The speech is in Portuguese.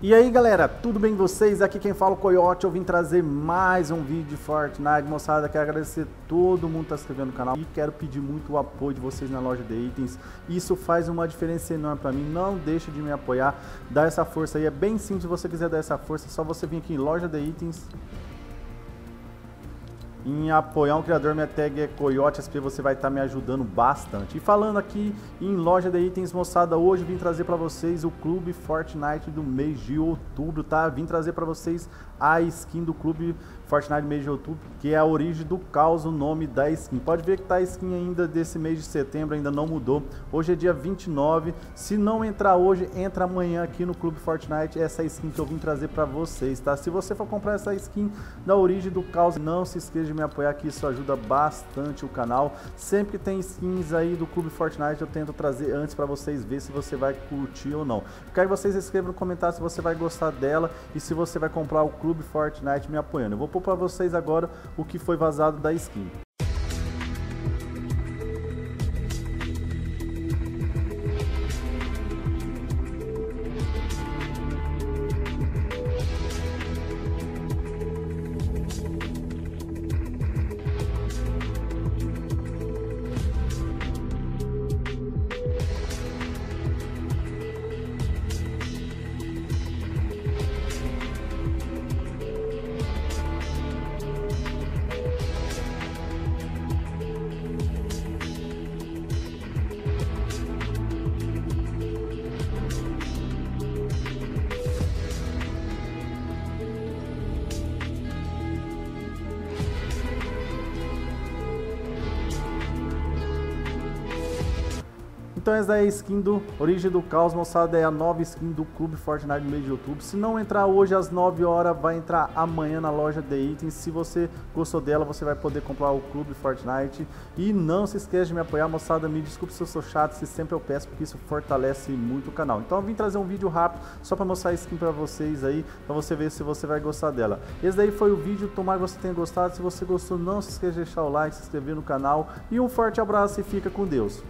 E aí galera, tudo bem com vocês? Aqui quem fala é o Coiote, eu vim trazer mais um vídeo de Fortnite. Moçada, quero agradecer todo mundo que está se inscrevendo no canal e quero pedir muito o apoio de vocês na loja de itens. Isso faz uma diferença enorme para mim, não deixa de me apoiar, dá essa força aí, é bem simples. Se você quiser dar essa força, é só você vir aqui em loja de itens, em apoiar um criador, minha tag é coiotesp, você vai estar me ajudando bastante. E falando aqui em loja de itens, moçada, hoje vim trazer para vocês o Clube Fortnite do mês de outubro, tá? Vim trazer para vocês a skin do Clube Fortnite do mês de outubro, que é a Origem do Caos, o nome da skin. Pode ver que tá a skin ainda desse mês de setembro, ainda não mudou. Hoje é dia 29, se não entrar hoje, entra amanhã aqui no Clube Fortnite, essa skin que eu vim trazer para vocês, tá? Se você for comprar essa skin da Origem do Caos, não se esqueça de me apoiar, que isso ajuda bastante o canal. Sempre que tem skins aí do Clube Fortnite, eu tento trazer antes para vocês ver se você vai curtir ou não. Quero que vocês escrevam no comentário se você vai gostar dela e se você vai comprar o Clube Fortnite me apoiando. Eu vou pôr para vocês agora o que foi vazado da skin. Então essa é a skin do Origem do Caos, moçada, é a nova skin do Clube Fortnite no mês de outubro. Se não entrar hoje às 9 horas, vai entrar amanhã na loja de itens. Se você gostou dela, você vai poder comprar o Clube Fortnite. E não se esqueça de me apoiar, moçada, me desculpe se eu sou chato, se sempre eu peço, porque isso fortalece muito o canal. Então eu vim trazer um vídeo rápido, só para mostrar a skin para vocês aí, para você ver se você vai gostar dela. Esse daí foi o vídeo, tomara que você tenha gostado. Se você gostou, não se esqueça de deixar o like, se inscrever no canal. E um forte abraço e fica com Deus.